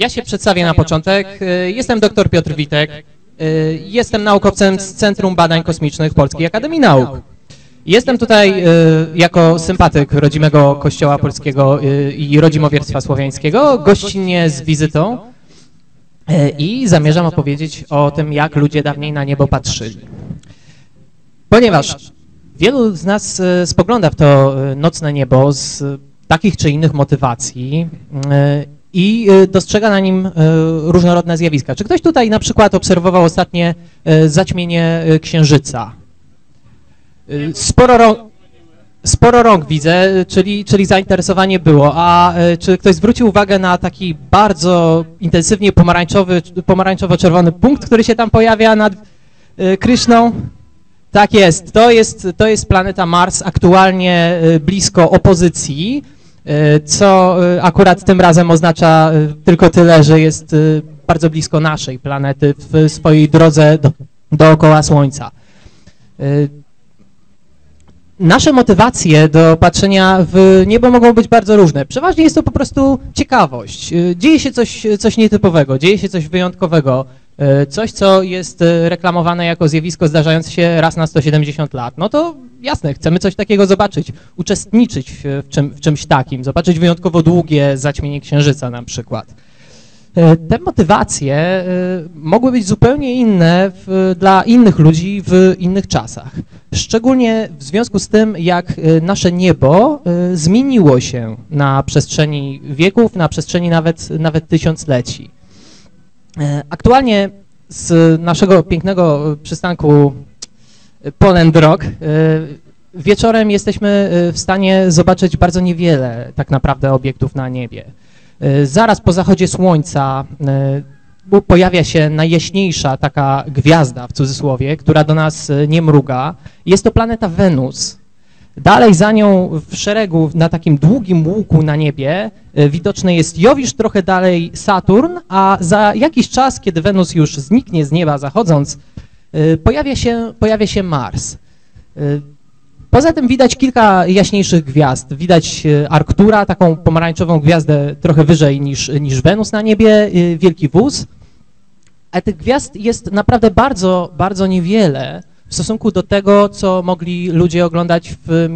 Ja się przedstawię na początek. Jestem dr Piotr Witek. Jestem naukowcem z Centrum Badań Kosmicznych Polskiej Akademii Nauk. Jestem tutaj jako sympatyk rodzimego Kościoła Polskiego i rodzimowierstwa słowiańskiego, gościnnie z wizytą i zamierzam opowiedzieć o tym, jak ludzie dawniej na niebo patrzyli. Ponieważ wielu z nas spogląda w to nocne niebo z takich czy innych motywacji i dostrzega na nim różnorodne zjawiska. Czy ktoś tutaj na przykład obserwował ostatnie zaćmienie Księżyca? Sporo rąk widzę, czyli zainteresowanie było. A czy ktoś zwrócił uwagę na taki bardzo intensywnie pomarańczowo-czerwony punkt, który się tam pojawia nad Kryszną? Tak jest. To jest planeta Mars, aktualnie blisko opozycji, co akurat tym razem oznacza tylko tyle, że jest bardzo blisko naszej planety w swojej drodze dookoła Słońca. Nasze motywacje do patrzenia w niebo mogą być bardzo różne. Przeważnie jest to po prostu ciekawość. Dzieje się coś nietypowego, dzieje się coś wyjątkowego, coś, co jest reklamowane jako zjawisko zdarzające się raz na 170 lat. No to jasne, chcemy coś takiego zobaczyć, uczestniczyć w czymś takim, zobaczyć wyjątkowo długie zaćmienie Księżyca na przykład. Te motywacje mogły być zupełnie inne dla innych ludzi w innych czasach. Szczególnie w związku z tym, jak nasze niebo zmieniło się na przestrzeni wieków, na przestrzeni nawet tysiącleci. Aktualnie z naszego pięknego przystanku Poland Rock wieczorem jesteśmy w stanie zobaczyć bardzo niewiele tak naprawdę obiektów na niebie. Zaraz po zachodzie słońca pojawia się najjaśniejsza taka gwiazda, w cudzysłowie, która do nas nie mruga. Jest to planeta Wenus. Dalej za nią w szeregu, na takim długim łuku na niebie, widoczny jest Jowisz, trochę dalej Saturn, a za jakiś czas, kiedy Wenus już zniknie z nieba zachodząc, pojawia się Mars. Poza tym widać kilka jaśniejszych gwiazd. Widać Arktura, taką pomarańczową gwiazdę trochę wyżej niż Wenus na niebie, Wielki Wóz. A tych gwiazd jest naprawdę bardzo, bardzo niewiele w stosunku do tego, co mogli ludzie oglądać w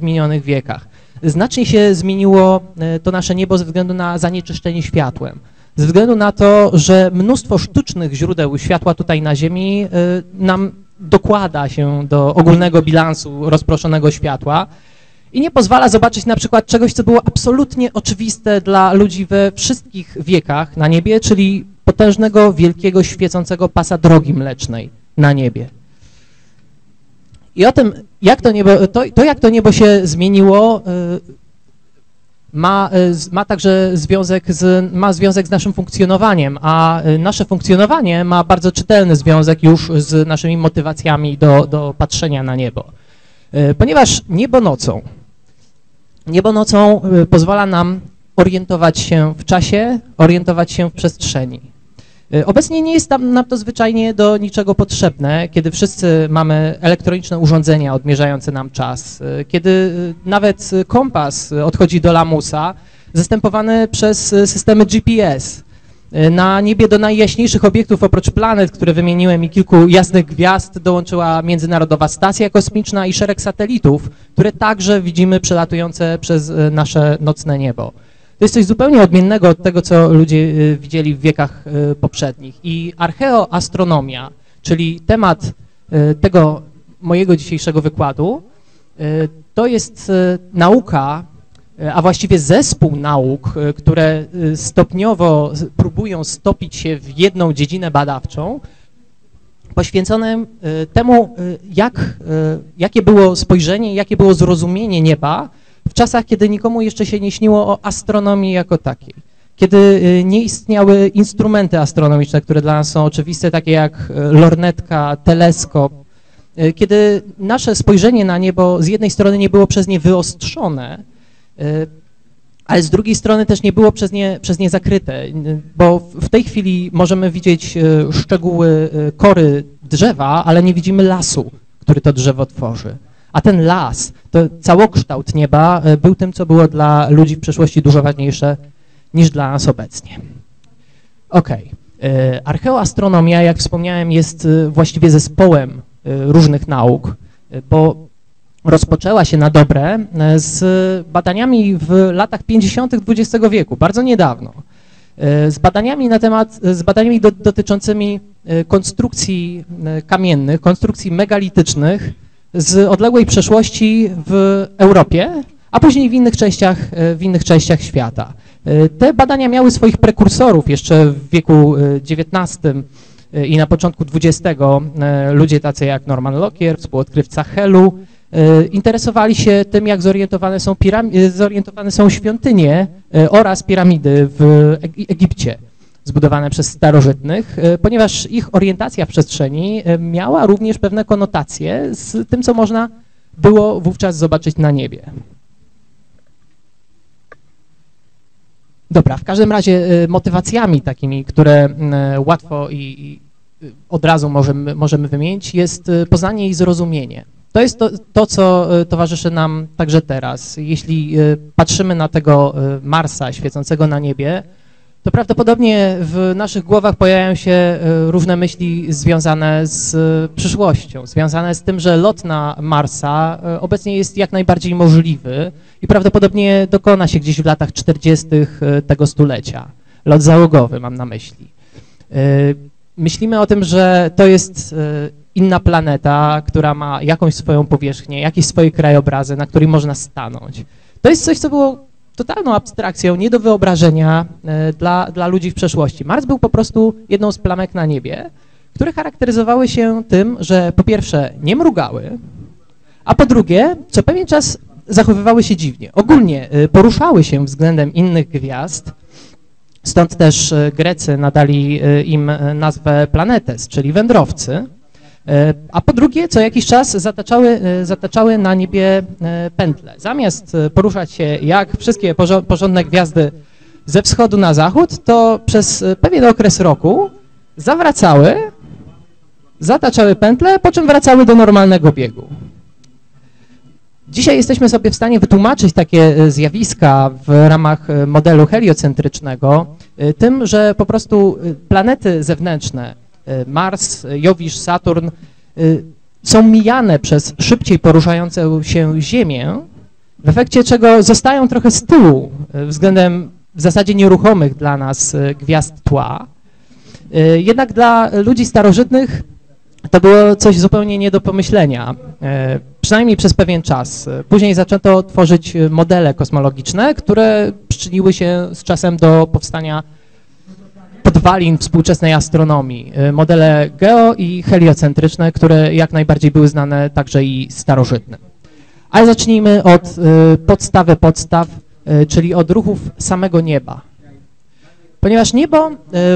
minionych wiekach. Znacznie się zmieniło to nasze niebo ze względu na zanieczyszczenie światłem. Ze względu na to, że mnóstwo sztucznych źródeł światła tutaj na Ziemi nam dokłada się do ogólnego bilansu rozproszonego światła i nie pozwala zobaczyć na przykład czegoś, co było absolutnie oczywiste dla ludzi we wszystkich wiekach na niebie, czyli potężnego, wielkiego, świecącego pasa drogi mlecznej na niebie. I o tym, jak to niebo się zmieniło, ma także związek z naszym funkcjonowaniem, a nasze funkcjonowanie ma bardzo czytelny związek już z naszymi motywacjami do patrzenia na niebo. Ponieważ niebo nocą pozwala nam orientować się w czasie, orientować się w przestrzeni. Obecnie nie jest nam to zwyczajnie do niczego potrzebne, kiedy wszyscy mamy elektroniczne urządzenia odmierzające nam czas, kiedy nawet kompas odchodzi do lamusa, zastępowany przez systemy GPS. Na niebie do najjaśniejszych obiektów, oprócz planet, które wymieniłem, i kilku jasnych gwiazd, dołączyła Międzynarodowa Stacja Kosmiczna i szereg satelitów, które także widzimy przelatujące przez nasze nocne niebo. To jest coś zupełnie odmiennego od tego, co ludzie widzieli w wiekach poprzednich. I archeoastronomia, czyli temat tego mojego dzisiejszego wykładu, to jest nauka, a właściwie zespół nauk, które stopniowo próbują stopić się w jedną dziedzinę badawczą, poświęconym temu, jakie było spojrzenie, jakie było zrozumienie nieba w czasach, kiedy nikomu jeszcze się nie śniło o astronomii jako takiej, kiedy nie istniały instrumenty astronomiczne, które dla nas są oczywiste, takie jak lornetka, teleskop, kiedy nasze spojrzenie na niebo z jednej strony nie było przez nie wyostrzone, ale z drugiej strony też nie było przez nie zakryte, bo w tej chwili możemy widzieć szczegóły kory drzewa, ale nie widzimy lasu, który to drzewo tworzy. A ten las, to całokształt nieba, był tym, co było dla ludzi w przeszłości dużo ważniejsze niż dla nas obecnie. Okej. Archeoastronomia, jak wspomniałem, jest właściwie zespołem różnych nauk, bo rozpoczęła się na dobre z badaniami w latach 50. XX wieku, bardzo niedawno. Z badaniami dotyczącymi konstrukcji kamiennych, konstrukcji megalitycznych z odległej przeszłości w Europie, a później w innych częściach świata. Te badania miały swoich prekursorów jeszcze w wieku XIX i na początku XX. Ludzie tacy jak Norman Lockyer, współodkrywca Helu, interesowali się tym, jak zorientowane są świątynie oraz piramidy w Egipcie, zbudowane przez starożytnych, ponieważ ich orientacja w przestrzeni miała również pewne konotacje z tym, co można było wówczas zobaczyć na niebie. Dobra, w każdym razie motywacjami takimi, które łatwo i od razu możemy wymienić, jest poznanie i zrozumienie. To jest to, co towarzyszy nam także teraz. Jeśli patrzymy na tego Marsa świecącego na niebie, to prawdopodobnie w naszych głowach pojawiają się różne myśli związane z przyszłością, związane z tym, że lot na Marsa obecnie jest jak najbardziej możliwy i prawdopodobnie dokona się gdzieś w latach 40. tego stulecia. Lot załogowy mam na myśli. Myślimy o tym, że to jest inna planeta, która ma jakąś swoją powierzchnię, jakieś swoje krajobrazy, na której można stanąć. To jest coś, co było totalną abstrakcją, nie do wyobrażenia dla ludzi w przeszłości. Mars był po prostu jedną z plamek na niebie, które charakteryzowały się tym, że po pierwsze nie mrugały, a po drugie co pewien czas zachowywały się dziwnie. Ogólnie poruszały się względem innych gwiazd, stąd też Grecy nadali im nazwę planetes, czyli wędrowcy, a po drugie co jakiś czas zataczały na niebie pętle. Zamiast poruszać się jak wszystkie porządne gwiazdy ze wschodu na zachód, to przez pewien okres roku zawracały, zataczały pętle, po czym wracały do normalnego biegu. Dzisiaj jesteśmy sobie w stanie wytłumaczyć takie zjawiska w ramach modelu heliocentrycznego tym, że po prostu planety zewnętrzne, Mars, Jowisz, Saturn, są mijane przez szybciej poruszającą się Ziemię, w efekcie czego zostają trochę z tyłu względem w zasadzie nieruchomych dla nas gwiazd tła. Jednak dla ludzi starożytnych to było coś zupełnie nie do pomyślenia, przynajmniej przez pewien czas. Później zaczęto tworzyć modele kosmologiczne, które przyczyniły się z czasem do powstania podwalin współczesnej astronomii. Modele geo- i heliocentryczne, które jak najbardziej były znane także i starożytnym. Ale zacznijmy od podstawy podstaw, czyli od ruchów samego nieba. Ponieważ niebo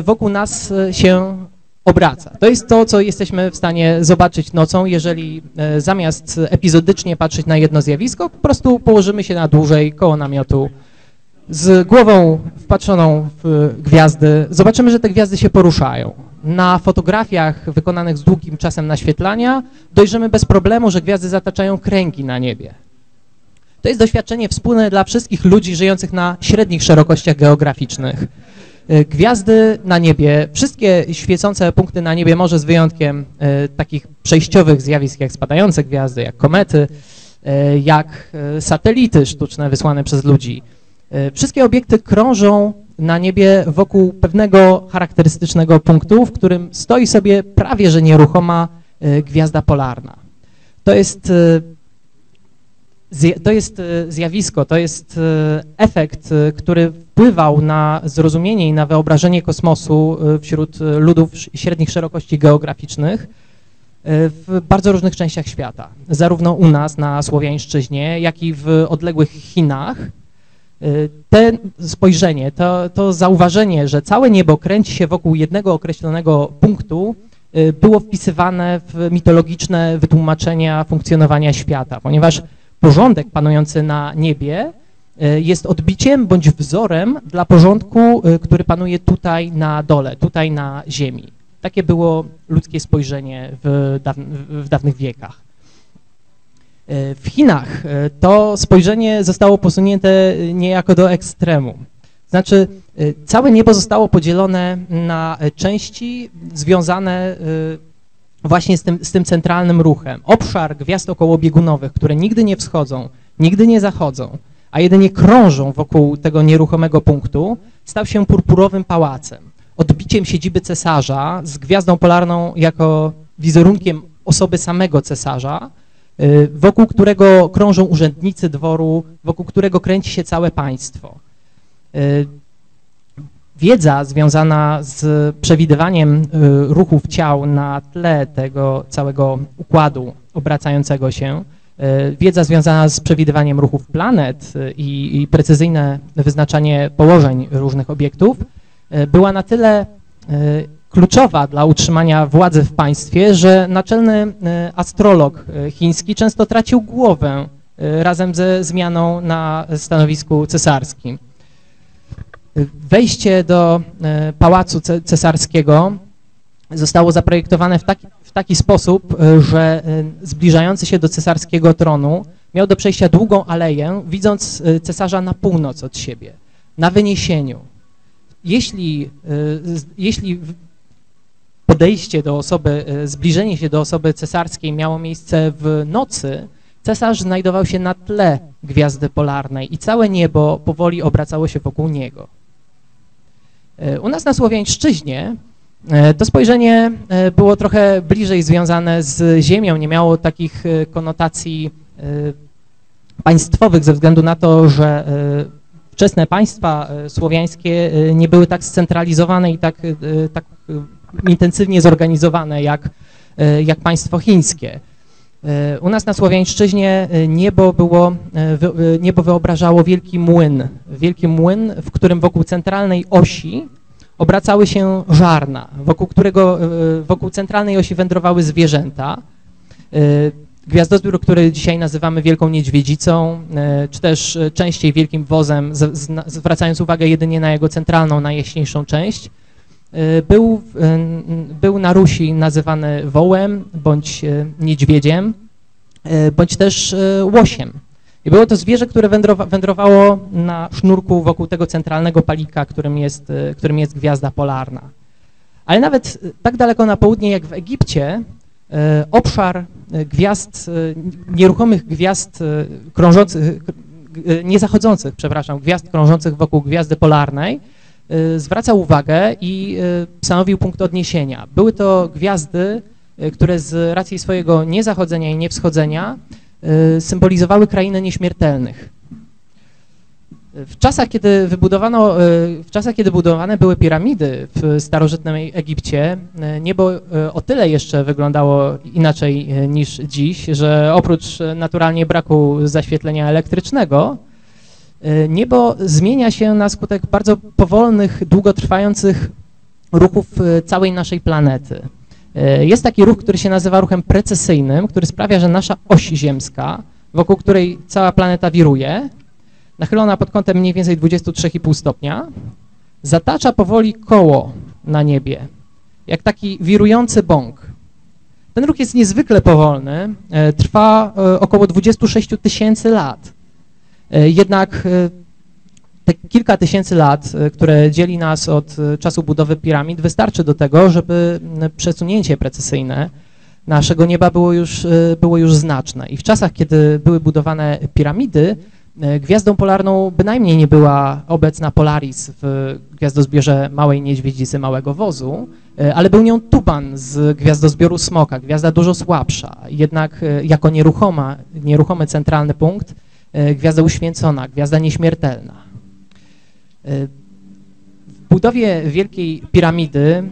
wokół nas się obraca. To jest to, co jesteśmy w stanie zobaczyć nocą, jeżeli zamiast epizodycznie patrzeć na jedno zjawisko, po prostu położymy się na dłużej koło namiotu z głową wpatrzoną w gwiazdy. Zobaczymy, że te gwiazdy się poruszają. Na fotografiach wykonanych z długim czasem naświetlania dojrzymy bez problemu, że gwiazdy zataczają kręgi na niebie. To jest doświadczenie wspólne dla wszystkich ludzi żyjących na średnich szerokościach geograficznych. Gwiazdy na niebie, wszystkie świecące punkty na niebie, może z wyjątkiem takich przejściowych zjawisk jak spadające gwiazdy, jak komety, jak satelity sztuczne wysłane przez ludzi. Wszystkie obiekty krążą na niebie wokół pewnego charakterystycznego punktu, w którym stoi sobie prawie że nieruchoma gwiazda polarna. To jest zjawisko, to jest efekt, który wpływał na zrozumienie i na wyobrażenie kosmosu wśród ludów średnich szerokości geograficznych w bardzo różnych częściach świata. Zarówno u nas na Słowiańszczyźnie, jak i w odległych Chinach. Te spojrzenie, to zauważenie, że całe niebo kręci się wokół jednego określonego punktu, było wpisywane w mitologiczne wytłumaczenia funkcjonowania świata, ponieważ porządek panujący na niebie jest odbiciem bądź wzorem dla porządku, który panuje tutaj na dole, tutaj na ziemi. Takie było ludzkie spojrzenie w dawnych wiekach. W Chinach to spojrzenie zostało posunięte niejako do ekstremu. Znaczy, całe niebo zostało podzielone na części związane właśnie z tym centralnym ruchem. Obszar gwiazd okołobiegunowych, które nigdy nie wschodzą, nigdy nie zachodzą, a jedynie krążą wokół tego nieruchomego punktu, stał się purpurowym pałacem, odbiciem siedziby cesarza z gwiazdą polarną jako wizerunkiem osoby samego cesarza, wokół którego krążą urzędnicy dworu, wokół którego kręci się całe państwo. Wiedza związana z przewidywaniem ruchów ciał na tle tego całego układu obracającego się, wiedza związana z przewidywaniem ruchów planet i precyzyjne wyznaczanie położeń różnych obiektów była na tyle kluczowa dla utrzymania władzy w państwie, że naczelny astrolog chiński często tracił głowę razem ze zmianą na stanowisku cesarskim. Wejście do pałacu cesarskiego zostało zaprojektowane w taki sposób, że zbliżający się do cesarskiego tronu miał do przejścia długą aleję, widząc cesarza na północ od siebie, na wyniesieniu. Jeśli podejście do osoby, zbliżenie się do osoby cesarskiej miało miejsce w nocy, cesarz znajdował się na tle gwiazdy polarnej i całe niebo powoli obracało się wokół niego. U nas na Słowiańszczyźnie to spojrzenie było trochę bliżej związane z ziemią, nie miało takich konotacji państwowych ze względu na to, że wczesne państwa słowiańskie nie były tak scentralizowane i tak intensywnie zorganizowane jak państwo chińskie. U nas na Słowiańszczyźnie niebo wyobrażało wielki młyn, w którym wokół centralnej osi obracały się żarna, wokół centralnej osi wędrowały zwierzęta. Gwiazdozbiór, który dzisiaj nazywamy Wielką Niedźwiedzicą, czy też częściej Wielkim Wozem, zwracając uwagę jedynie na jego centralną, najjaśniejszą część, był na Rusi nazywany wołem, bądź niedźwiedziem, bądź też łosiem. I było to zwierzę, które wędrowało na sznurku wokół tego centralnego palika, którym jest gwiazda polarna. Ale nawet tak daleko na południe jak w Egipcie, obszar gwiazd, nieruchomych gwiazd krążących, niezachodzących, przepraszam, gwiazd krążących wokół gwiazdy polarnej zwracał uwagę i stanowił punkt odniesienia. Były to gwiazdy, które z racji swojego niezachodzenia i niewschodzenia symbolizowały krainę nieśmiertelnych. W czasach, kiedy budowane były piramidy w starożytnym Egipcie, niebo o tyle jeszcze wyglądało inaczej niż dziś, że oprócz naturalnie braku zaświetlenia elektrycznego, niebo zmienia się na skutek bardzo powolnych, długotrwających ruchów całej naszej planety. Jest taki ruch, który się nazywa ruchem precesyjnym, który sprawia, że nasza oś ziemska, wokół której cała planeta wiruje, nachylona pod kątem mniej więcej 23,5 stopnia, zatacza powoli koło na niebie, jak taki wirujący bąk. Ten ruch jest niezwykle powolny, trwa około 26 000 lat. Jednak te kilka tysięcy lat, które dzieli nas od czasu budowy piramid, wystarczy do tego, żeby przesunięcie precesyjne naszego nieba było już znaczne. I w czasach, kiedy były budowane piramidy, gwiazdą polarną bynajmniej nie była obecna Polaris w gwiazdozbiorze Małej Niedźwiedzicy, Małego Wozu, ale był nią Tuban z gwiazdozbioru Smoka, gwiazda dużo słabsza. Jednak jako nieruchomy centralny punkt, gwiazda uświęcona, gwiazda nieśmiertelna. W budowie Wielkiej Piramidy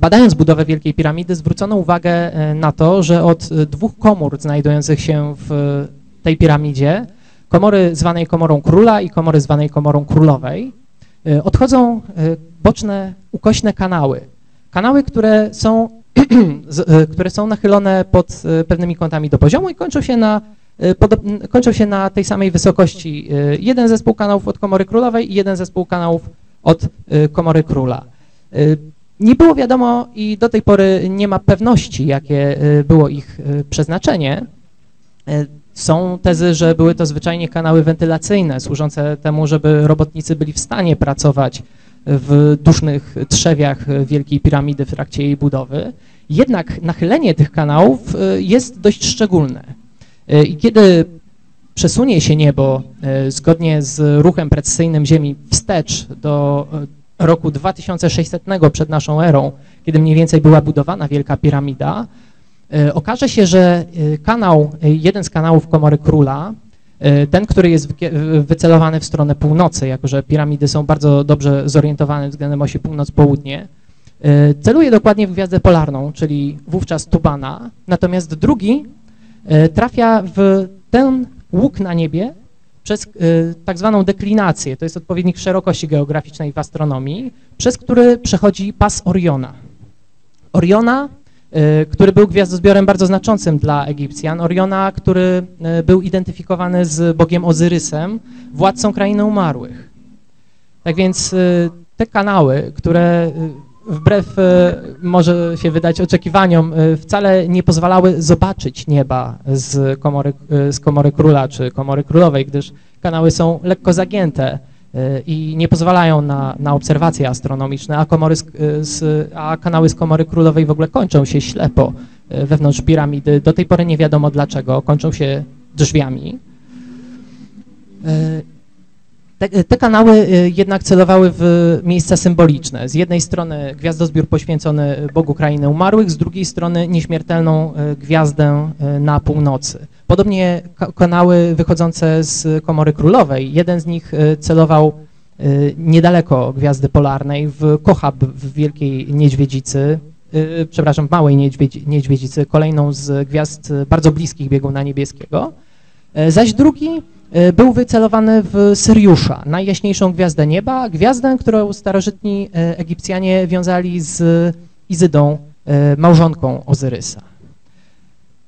Badając budowę Wielkiej Piramidy zwrócono uwagę na to, że od dwóch komór znajdujących się w tej piramidzie, komory zwanej komorą króla i komory zwanej komorą królowej, odchodzą boczne, ukośne kanały. Kanały, które są nachylone pod pewnymi kątami do poziomu i kończą się na tej samej wysokości. Jeden zespół kanałów od komory królowej i jeden zespół kanałów od komory króla. Nie było wiadomo i do tej pory nie ma pewności, jakie było ich przeznaczenie. Są tezy, że były to zwyczajnie kanały wentylacyjne służące temu, żeby robotnicy byli w stanie pracować w dusznych trzewiach Wielkiej Piramidy w trakcie jej budowy. Jednak nachylenie tych kanałów jest dość szczególne. I kiedy przesunie się niebo zgodnie z ruchem precesyjnym Ziemi wstecz do roku 2600 przed naszą erą, kiedy mniej więcej była budowana Wielka Piramida, okaże się, że kanał, jeden z kanałów Komory Króla, ten, który jest wycelowany w stronę północy, jako że piramidy są bardzo dobrze zorientowane względem osi północ-południe, celuje dokładnie w Gwiazdę Polarną, czyli wówczas Tubana, natomiast drugi trafia w ten łuk na niebie przez tak zwaną deklinację, to jest odpowiednik szerokości geograficznej w astronomii, przez który przechodzi pas Oriona. Oriona, który był gwiazdozbiorem bardzo znaczącym dla Egipcjan, Oriona, który był identyfikowany z bogiem Ozyrysem, władcą krainy umarłych. Tak więc te kanały, które wbrew może się wydać oczekiwaniom, wcale nie pozwalały zobaczyć nieba z Komory Króla czy Komory Królowej, gdyż kanały są lekko zagięte i nie pozwalają na obserwacje astronomiczne, a kanały z Komory Królowej w ogóle kończą się ślepo wewnątrz piramidy. Do tej pory nie wiadomo dlaczego, kończą się drzwiami. Te kanały jednak celowały w miejsca symboliczne. Z jednej strony gwiazdozbiór poświęcony Bogu Krainy Umarłych, z drugiej strony nieśmiertelną gwiazdę na północy. Podobnie kanały wychodzące z Komory Królowej. Jeden z nich celował niedaleko Gwiazdy Polarnej, w Kochab w Wielkiej Niedźwiedzicy, przepraszam, w Małej Niedźwiedzicy, kolejną z gwiazd bardzo bliskich bieguna niebieskiego, zaś drugi był wycelowany w Syriusza, najjaśniejszą gwiazdę nieba, gwiazdę, którą starożytni Egipcjanie wiązali z Izydą, małżonką Ozyrysa.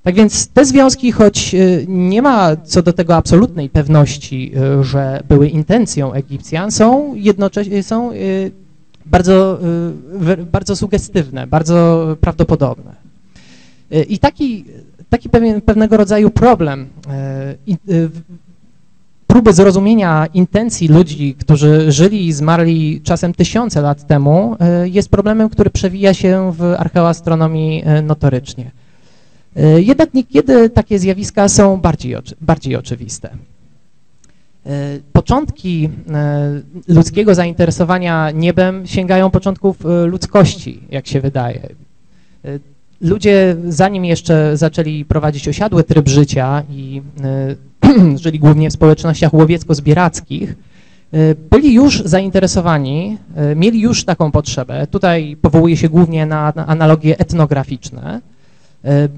Tak więc te związki, choć nie ma co do tego absolutnej pewności, że były intencją Egipcjan, są jednocześnie bardzo sugestywne, bardzo prawdopodobne. I taki pewnego rodzaju problem, próby zrozumienia intencji ludzi, którzy żyli i zmarli czasem tysiące lat temu, jest problemem, który przewija się w archeoastronomii notorycznie. Jednak niekiedy takie zjawiska są bardziej oczywiste. Początki ludzkiego zainteresowania niebem sięgają początków ludzkości, jak się wydaje. Ludzie, zanim jeszcze zaczęli prowadzić osiadły tryb życia i żyli głównie w społecznościach łowiecko-zbierackich, byli już zainteresowani, mieli już taką potrzebę. Tutaj powołuje się głównie na analogie etnograficzne.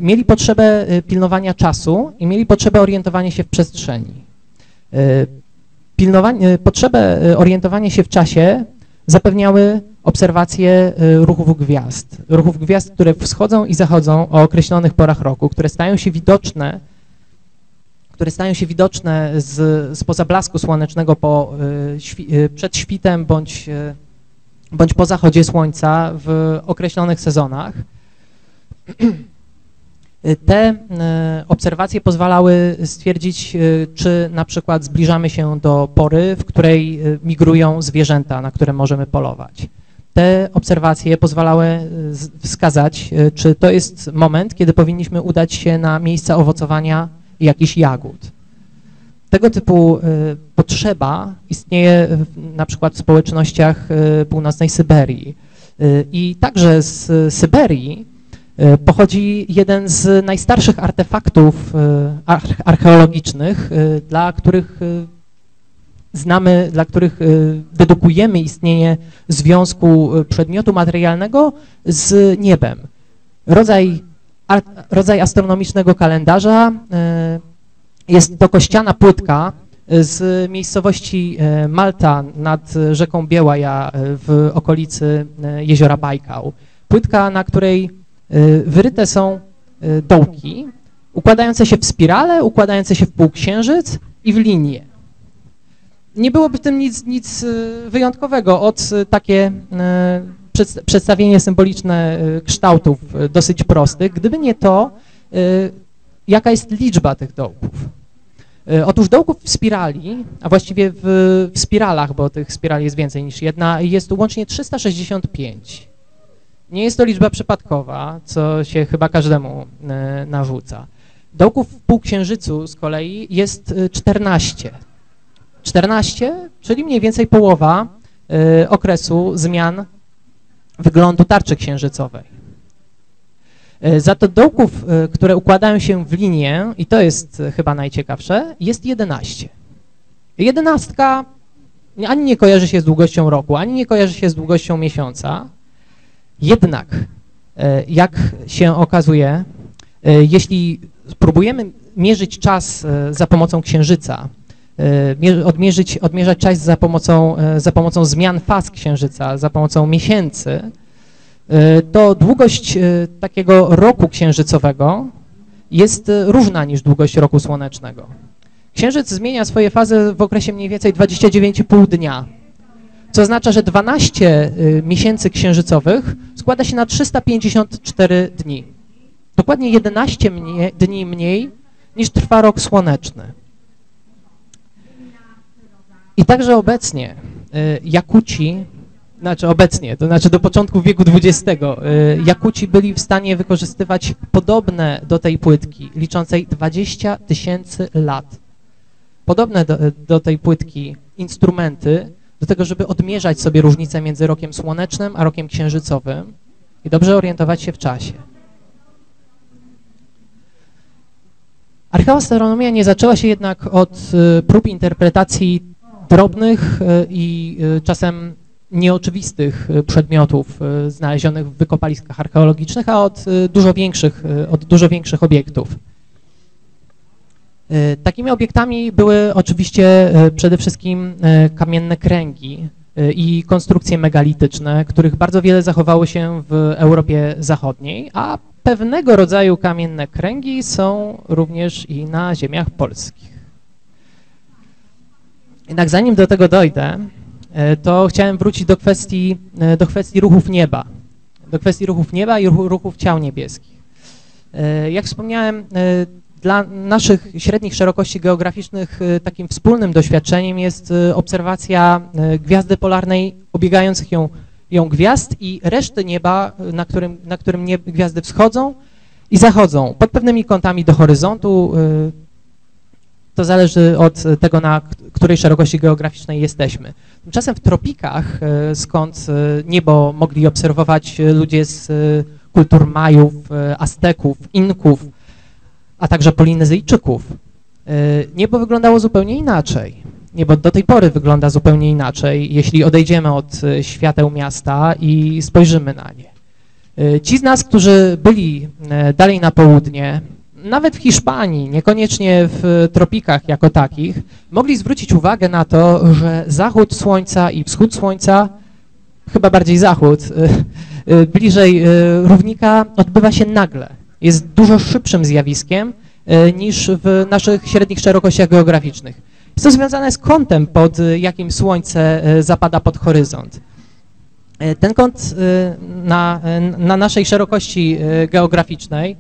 Mieli potrzebę pilnowania czasu i mieli potrzebę orientowania się w przestrzeni. Potrzebę orientowania się w czasie zapewniały obserwacje ruchów gwiazd, które wschodzą i zachodzą o określonych porach roku, które stają się widoczne spoza blasku słonecznego przed świtem bądź po zachodzie słońca w określonych sezonach. Te obserwacje pozwalały stwierdzić, czy na przykład zbliżamy się do pory, w której migrują zwierzęta, na które możemy polować. Te obserwacje pozwalały wskazać, czy to jest moment, kiedy powinniśmy udać się na miejsca owocowania jakichś jagód. Tego typu potrzeba istnieje na przykład w społecznościach północnej Syberii. I także z Syberii pochodzi jeden z najstarszych artefaktów archeologicznych, dla których dedukujemy istnienie związku przedmiotu materialnego z niebem. Rodzaj astronomicznego kalendarza jest to kościana płytka z miejscowości Malta nad rzeką Białaja w okolicy jeziora Bajkał. Płytka, na której wyryte są dołki układające się w spirale, układające się w półksiężyc i w linie. Nie byłoby w tym nic wyjątkowego, od takie przedstawienie symboliczne kształtów dosyć prostych, gdyby nie to, jaka jest liczba tych dołków. Otóż dołków w spirali, a właściwie w spiralach, bo tych spirali jest więcej niż jedna, jest łącznie 365. Nie jest to liczba przypadkowa, co się chyba każdemu narzuca. Dołków w półksiężycu z kolei jest 14. 14, czyli mniej więcej połowa okresu zmian wyglądu tarczy księżycowej. Za to dołków, które układają się w linię, i to jest chyba najciekawsze, jest 11. Jedenastka ani nie kojarzy się z długością roku, ani nie kojarzy się z długością miesiąca. Jednak, jak się okazuje, jeśli spróbujemy mierzyć czas za pomocą księżyca, odmierzać czas za pomocą zmian faz księżyca, za pomocą miesięcy, to długość takiego roku księżycowego jest różna niż długość roku słonecznego. Księżyc zmienia swoje fazy w okresie mniej więcej 29,5 dnia, co oznacza, że 12 miesięcy księżycowych składa się na 354 dni. Dokładnie 11 dni mniej niż trwa rok słoneczny. I także obecnie Jakuci, to znaczy do początku wieku XX, Jakuci byli w stanie wykorzystywać podobne do tej płytki, liczącej 20 000 lat, podobne do tej płytki instrumenty, do tego, żeby odmierzać sobie różnicę między rokiem słonecznym a rokiem księżycowym i dobrze orientować się w czasie. Archeoastronomia nie zaczęła się jednak od prób interpretacji drobnych i czasem nieoczywistych przedmiotów znalezionych w wykopaliskach archeologicznych, a od dużo większych obiektów. Takimi obiektami były oczywiście przede wszystkim kamienne kręgi i konstrukcje megalityczne, których bardzo wiele zachowało się w Europie Zachodniej, a pewnego rodzaju kamienne kręgi są również i na ziemiach polskich. Jednak zanim do tego dojdę, to chciałem wrócić do kwestii ruchów nieba. Do kwestii ruchów nieba i ruchów ciał niebieskich. Jak wspomniałem, dla naszych średnich szerokości geograficznych takim wspólnym doświadczeniem jest obserwacja gwiazdy polarnej, obiegających ją gwiazd i reszty nieba, na którym gwiazdy wschodzą i zachodzą pod pewnymi kątami do horyzontu. To zależy od tego, na której szerokości geograficznej jesteśmy. Tymczasem w tropikach, skąd niebo mogli obserwować ludzie z kultur Majów, Azteków, Inków, a także Polinezyjczyków, niebo wyglądało zupełnie inaczej. Niebo do tej pory wygląda zupełnie inaczej, jeśli odejdziemy od świateł miasta i spojrzymy na nie. Ci z nas, którzy byli dalej na południe, nawet w Hiszpanii, niekoniecznie w tropikach jako takich, mogli zwrócić uwagę na to, że zachód słońca i wschód słońca, chyba bardziej zachód, bliżej równika odbywa się nagle. Jest dużo szybszym zjawiskiem niż w naszych średnich szerokościach geograficznych. Jest to związane z kątem, pod jakim słońce zapada pod horyzont. Ten kąt na naszej szerokości geograficznej,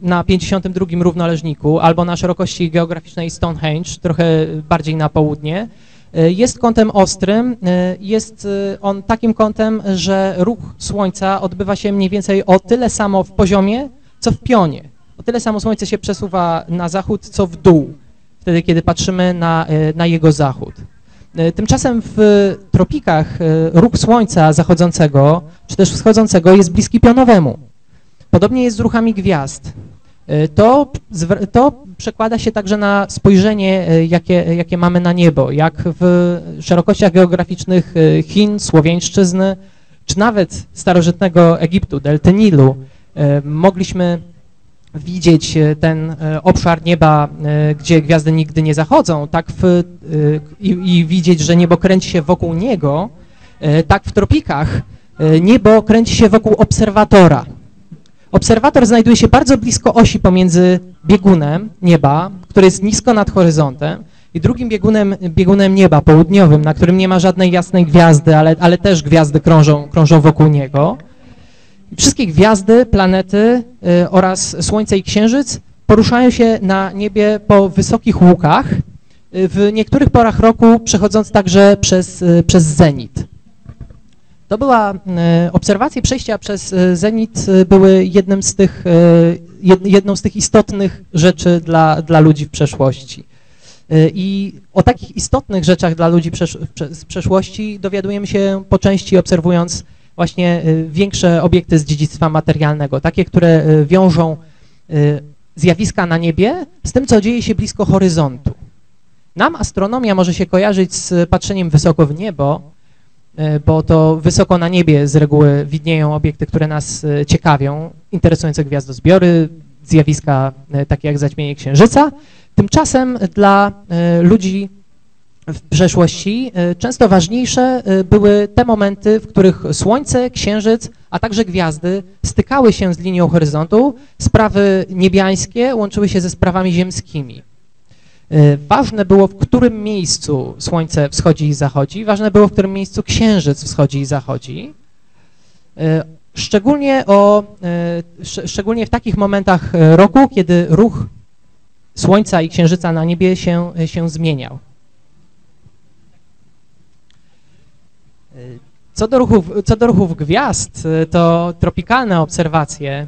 na 52 równoleżniku, albo na szerokości geograficznej Stonehenge, trochę bardziej na południe, jest kątem ostrym. Jest on takim kątem, że ruch słońca odbywa się mniej więcej o tyle samo w poziomie, co w pionie. O tyle samo słońce się przesuwa na zachód, co w dół, wtedy kiedy patrzymy na jego zachód. Tymczasem w tropikach ruch słońca zachodzącego, czy też wschodzącego jest bliski pionowemu. Podobnie jest z ruchami gwiazd. To przekłada się także na spojrzenie, jakie mamy na niebo, jak w szerokościach geograficznych Chin, Słowiańszczyzny, czy nawet starożytnego Egiptu, delty Nilu, mogliśmy widzieć ten obszar nieba, gdzie gwiazdy nigdy nie zachodzą, tak i widzieć, że niebo kręci się wokół niego, tak w tropikach niebo kręci się wokół obserwatora. Obserwator znajduje się bardzo blisko osi pomiędzy biegunem nieba, który jest nisko nad horyzontem, i drugim biegunem nieba południowym, na którym nie ma żadnej jasnej gwiazdy, ale też gwiazdy krążą wokół niego. Wszystkie gwiazdy, planety oraz Słońce i Księżyc poruszają się na niebie po wysokich łukach, w niektórych porach roku przechodząc także przez zenit. To była, obserwacje przejścia przez zenit były jedną z tych istotnych rzeczy dla ludzi w przeszłości. I o takich istotnych rzeczach dla ludzi z przeszłości dowiadujemy się po części obserwując właśnie większe obiekty z dziedzictwa materialnego, takie, które wiążą zjawiska na niebie z tym, co dzieje się blisko horyzontu. Nam astronomia może się kojarzyć z patrzeniem wysoko w niebo, bo to wysoko na niebie z reguły widnieją obiekty, które nas ciekawią, interesujące gwiazdozbiory, zjawiska takie jak zaćmienie księżyca. Tymczasem dla ludzi w przeszłości często ważniejsze były te momenty, w których Słońce, Księżyc, a także gwiazdy stykały się z linią horyzontu, sprawy niebiańskie łączyły się ze sprawami ziemskimi. Ważne było, w którym miejscu Słońce wschodzi i zachodzi, ważne było, w którym miejscu Księżyc wschodzi i zachodzi. Szczególnie w takich momentach roku, kiedy ruch Słońca i Księżyca na niebie się zmieniał. Co do ruchów gwiazd, to tropikalne obserwacje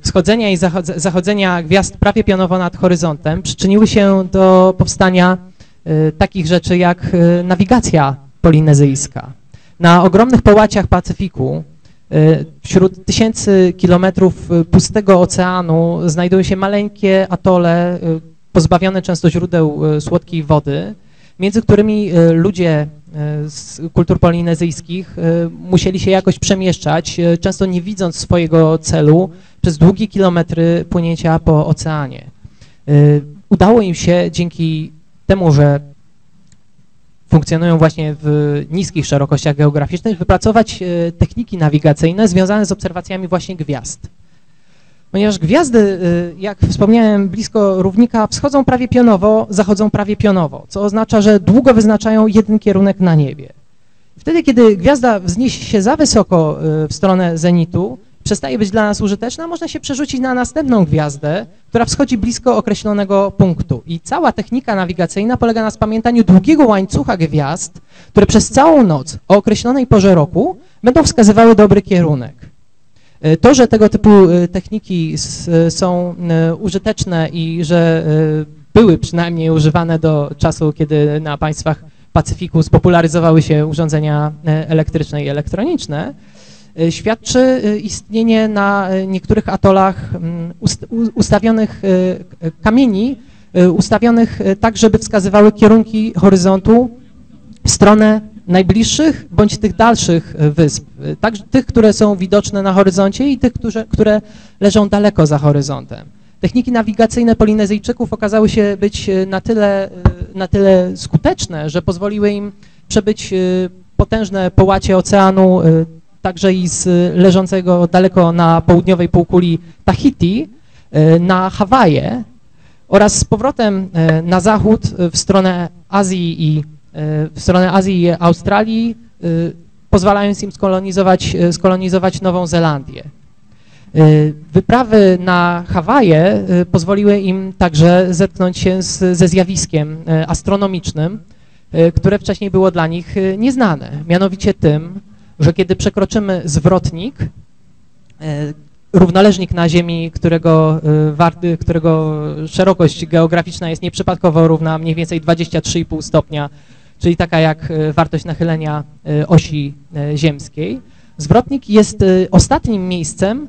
wschodzenia i zachodzenia gwiazd prawie pionowo nad horyzontem przyczyniły się do powstania takich rzeczy jak nawigacja polinezyjska. Na ogromnych połaciach Pacyfiku wśród tysięcy kilometrów pustego oceanu znajdują się maleńkie atole pozbawione często źródeł słodkiej wody, między którymi ludzie z kultur polinezyjskich musieli się jakoś przemieszczać, często nie widząc swojego celu, przez długie kilometry płynięcia po oceanie. Udało im się dzięki temu, że funkcjonują właśnie w niskich szerokościach geograficznych, wypracować techniki nawigacyjne związane z obserwacjami właśnie gwiazd. Ponieważ gwiazdy, jak wspomniałem, blisko równika wschodzą prawie pionowo, zachodzą prawie pionowo, co oznacza, że długo wyznaczają jeden kierunek na niebie. Wtedy, kiedy gwiazda wzniesie się za wysoko w stronę zenitu, przestaje być dla nas użyteczna, można się przerzucić na następną gwiazdę, która wschodzi blisko określonego punktu. I cała technika nawigacyjna polega na spamiętaniu długiego łańcucha gwiazd, które przez całą noc o określonej porze roku będą wskazywały dobry kierunek. To, że tego typu techniki są użyteczne i że były przynajmniej używane do czasu, kiedy na państwach Pacyfiku spopularyzowały się urządzenia elektryczne i elektroniczne, świadczy istnienie na niektórych atolach ustawionych kamieni, ustawionych tak, żeby wskazywały kierunki horyzontu w stronę najbliższych bądź tych dalszych wysp, także tych, które są widoczne na horyzoncie i tych, które leżą daleko za horyzontem. Techniki nawigacyjne Polinezyjczyków okazały się być na tyle skuteczne, że pozwoliły im przebyć potężne połacie oceanu, także i z leżącego daleko na południowej półkuli Tahiti na Hawaje oraz z powrotem na zachód w stronę Azji i Australii, pozwalając im skolonizować Nową Zelandię. Wyprawy na Hawaje pozwoliły im także zetknąć się ze zjawiskiem astronomicznym, które wcześniej było dla nich nieznane, mianowicie tym, że kiedy przekroczymy zwrotnik, równoleżnik na Ziemi, którego szerokość geograficzna jest nieprzypadkowo równa mniej więcej 23,5 stopnia, czyli taka jak wartość nachylenia osi ziemskiej. Zwrotnik jest ostatnim miejscem,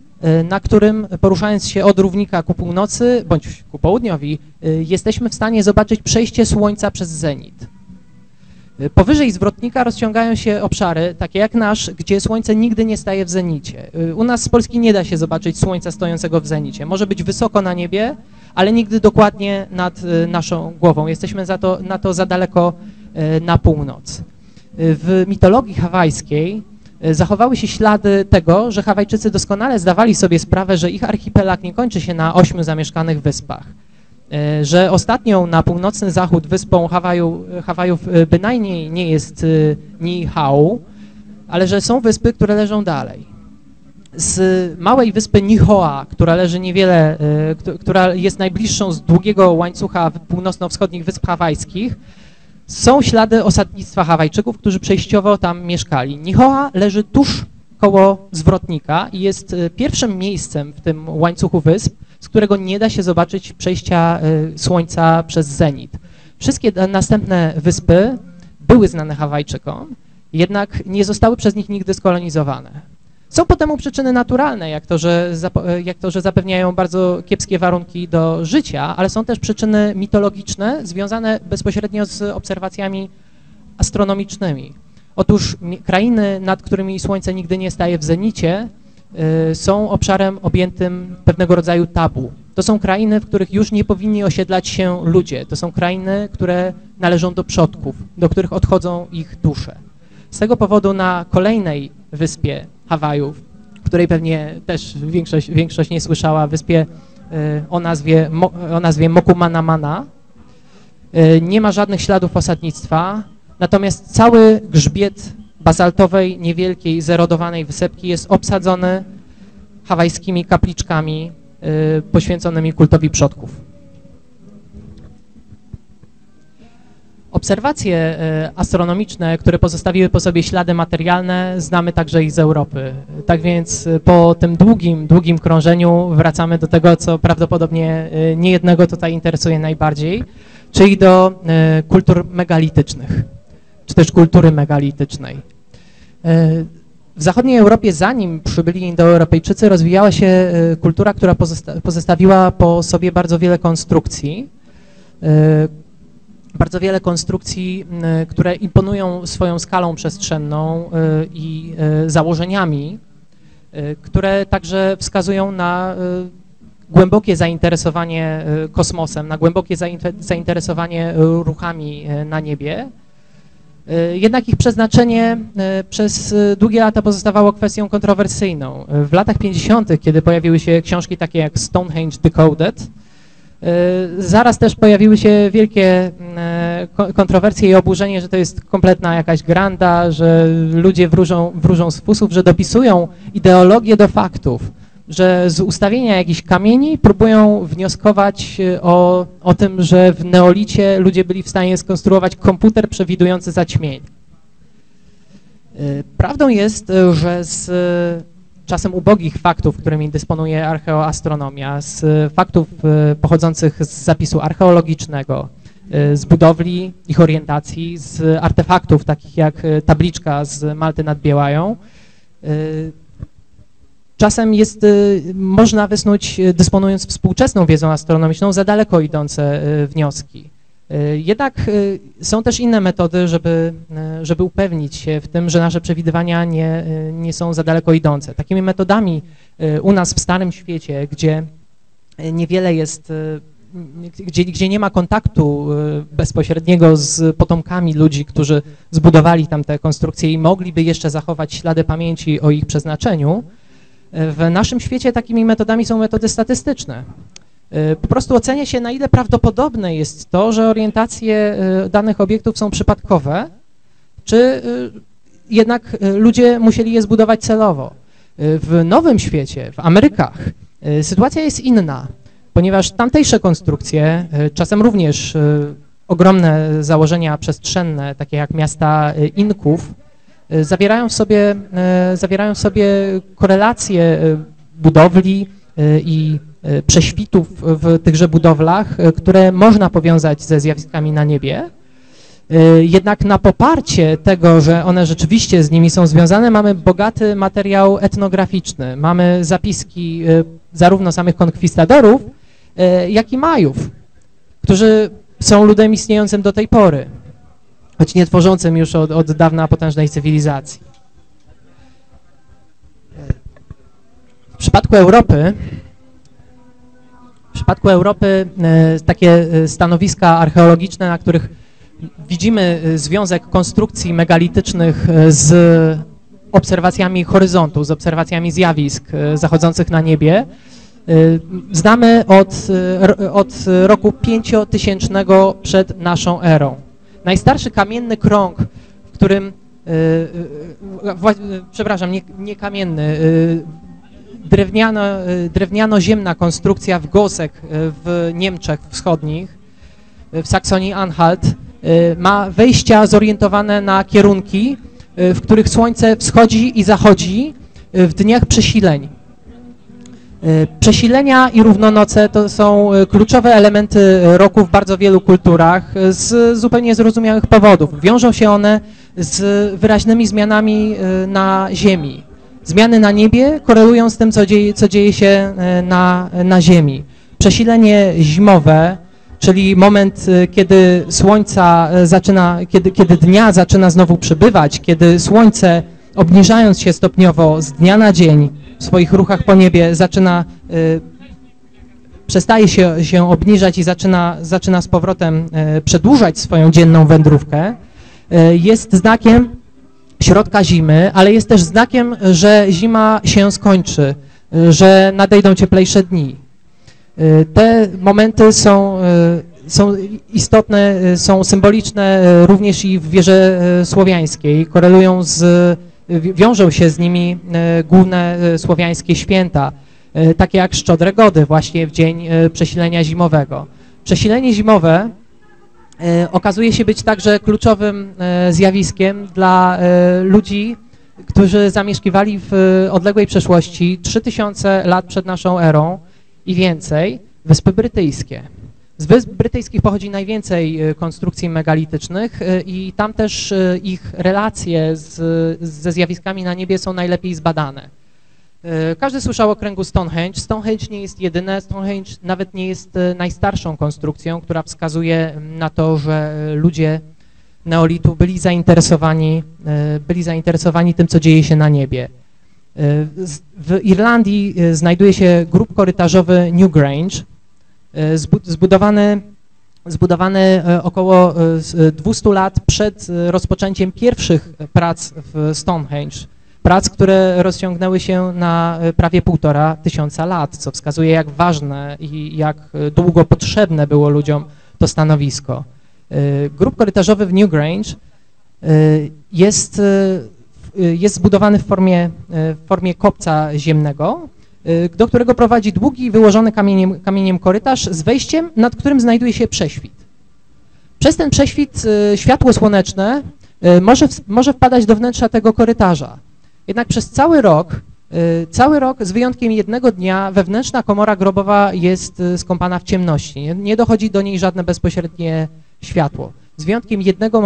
na którym poruszając się od równika ku północy bądź ku południowi jesteśmy w stanie zobaczyć przejście Słońca przez zenit. Powyżej zwrotnika rozciągają się obszary, takie jak nasz, gdzie Słońce nigdy nie staje w zenicie. U nas z Polski nie da się zobaczyć Słońca stojącego w zenicie. Może być wysoko na niebie, ale nigdy dokładnie nad naszą głową. Jesteśmy na to za daleko na północ. W mitologii hawajskiej zachowały się ślady tego, że Hawajczycy doskonale zdawali sobie sprawę, że ich archipelag nie kończy się na 8 zamieszkanych wyspach. Że ostatnią na północny zachód wyspą Hawajów bynajmniej nie jest Niihau, ale że są wyspy, które leżą dalej. z małej wyspy Nihoa, która leży niewiele, która jest najbliższą z długiego łańcucha północno-wschodnich wysp hawajskich, są ślady osadnictwa Hawajczyków, którzy przejściowo tam mieszkali. Nihoa leży tuż koło zwrotnika i jest pierwszym miejscem w tym łańcuchu wysp, z którego nie da się zobaczyć przejścia słońca przez zenit. Wszystkie następne wyspy były znane Hawajczykom, jednak nie zostały przez nich nigdy skolonizowane. Są po temu przyczyny naturalne, jak to, że zapewniają bardzo kiepskie warunki do życia, ale są też przyczyny mitologiczne związane bezpośrednio z obserwacjami astronomicznymi. Otóż krainy, nad którymi słońce nigdy nie staje w zenicie, są obszarem objętym pewnego rodzaju tabu. To są krainy, w których już nie powinni osiedlać się ludzie. To są krainy, które należą do przodków, do których odchodzą ich dusze. Z tego powodu na kolejnej wyspie Hawajów, której pewnie też większość nie słyszała, wyspie o nazwie Mokumanamana, nie ma żadnych śladów osadnictwa, natomiast cały grzbiet bazaltowej, niewielkiej, zerodowanej wysepki jest obsadzony hawajskimi kapliczkami poświęconymi kultowi przodków. Obserwacje astronomiczne, które pozostawiły po sobie ślady materialne, znamy także i z Europy. Tak więc po tym długim krążeniu wracamy do tego, co prawdopodobnie niejednego tutaj interesuje najbardziej, czyli do kultur megalitycznych, czy też kultury megalitycznej. W zachodniej Europie, zanim przybyli Indoeuropejczycy, rozwijała się kultura, która pozostawiła po sobie bardzo wiele konstrukcji, które imponują swoją skalą przestrzenną i założeniami, które także wskazują na głębokie zainteresowanie kosmosem, na głębokie zainteresowanie ruchami na niebie. Jednak ich przeznaczenie przez długie lata pozostawało kwestią kontrowersyjną. W latach 50., kiedy pojawiły się książki takie jak Stonehenge Decoded, zaraz też pojawiły się wielkie kontrowersje i oburzenie, że to jest kompletna jakaś granda, że ludzie wróżą z fusów, że dopisują ideologię do faktów, że z ustawienia jakichś kamieni próbują wnioskować o tym, że w neolicie ludzie byli w stanie skonstruować komputer przewidujący zaćmienie. Prawdą jest, że z czasem ubogich faktów, którymi dysponuje archeoastronomia, z faktów pochodzących z zapisu archeologicznego, z budowli, ich orientacji, z artefaktów takich jak tabliczka z Malty nad Bielają, czasem jest, można wysnuć, dysponując współczesną wiedzą astronomiczną, za daleko idące wnioski. Jednak są też inne metody, żeby upewnić się w tym, że nasze przewidywania nie są za daleko idące. Takimi metodami u nas w Starym Świecie, gdzie niewiele jest, gdzie nie ma kontaktu bezpośredniego z potomkami ludzi, którzy zbudowali tam te konstrukcje i mogliby jeszcze zachować ślady pamięci o ich przeznaczeniu, w naszym świecie takimi metodami są metody statystyczne. Po prostu ocenia się, na ile prawdopodobne jest to, że orientacje danych obiektów są przypadkowe, czy jednak ludzie musieli je zbudować celowo. W nowym świecie, w Amerykach, sytuacja jest inna, ponieważ tamtejsze konstrukcje, czasem również ogromne założenia przestrzenne, takie jak miasta Inków, zawierają w sobie korelacje budowli i prześwitów w tychże budowlach, które można powiązać ze zjawiskami na niebie. Jednak na poparcie tego, że one rzeczywiście z nimi są związane, mamy bogaty materiał etnograficzny. Mamy zapiski zarówno samych konkwistadorów, jak i Majów, którzy są ludem istniejącym do tej pory, choć nie tworzącym już od dawna potężnej cywilizacji. W przypadku Europy takie stanowiska archeologiczne, na których widzimy związek konstrukcji megalitycznych z obserwacjami horyzontu, z obserwacjami zjawisk zachodzących na niebie, znamy od roku 5000 przed naszą erą. Najstarszy kamienny krąg, w którym, przepraszam, nie kamienny, drewniano-ziemna konstrukcja w Gosek w Niemczech Wschodnich, w Saksonii-Anhalt, ma wejścia zorientowane na kierunki, w których słońce wschodzi i zachodzi w dniach przesileń. Przesilenia i równonoce to są kluczowe elementy roku w bardzo wielu kulturach z zupełnie zrozumiałych powodów. Wiążą się one z wyraźnymi zmianami na Ziemi. Zmiany na niebie korelują z tym, co dzieje się na Ziemi. Przesilenie zimowe, czyli moment, kiedy słońca zaczyna, kiedy dnia zaczyna znowu przybywać, kiedy słońce, obniżając się stopniowo z dnia na dzień w swoich ruchach po niebie, przestaje się obniżać i zaczyna z powrotem przedłużać swoją dzienną wędrówkę, jest znakiem środka zimy, ale jest też znakiem, że zima się skończy, że nadejdą cieplejsze dni. Te momenty są istotne, są symboliczne również i w wierze słowiańskiej. Wiążą się z nimi główne słowiańskie święta, takie jak Szczodre Gody, właśnie w dzień przesilenia zimowego. Przesilenie zimowe okazuje się być także kluczowym zjawiskiem dla ludzi, którzy zamieszkiwali w odległej przeszłości 3000 lat przed naszą erą i więcej Wyspy Brytyjskie. Z Wysp Brytyjskich pochodzi najwięcej konstrukcji megalitycznych i tam też ich relacje ze zjawiskami na niebie są najlepiej zbadane. Każdy słyszał o kręgu Stonehenge. Stonehenge nie jest jedyne, Stonehenge nawet nie jest najstarszą konstrukcją, która wskazuje na to, że ludzie neolitu byli zainteresowani tym, co dzieje się na niebie. W Irlandii znajduje się grób korytarzowy Newgrange, zbudowany około 200 lat przed rozpoczęciem pierwszych prac w Stonehenge. Prac, które rozciągnęły się na prawie 1500 lat, co wskazuje, jak ważne i jak długo potrzebne było ludziom to stanowisko. Grób korytarzowy w Newgrange jest zbudowany w formie kopca ziemnego, do którego prowadzi długi, wyłożony kamieniem korytarz z wejściem, nad którym znajduje się prześwit. Przez ten prześwit światło słoneczne może wpadać do wnętrza tego korytarza. Jednak przez cały rok, z wyjątkiem jednego dnia, wewnętrzna komora grobowa jest skąpana w ciemności. Nie dochodzi do niej żadne bezpośrednie światło. Z wyjątkiem jednego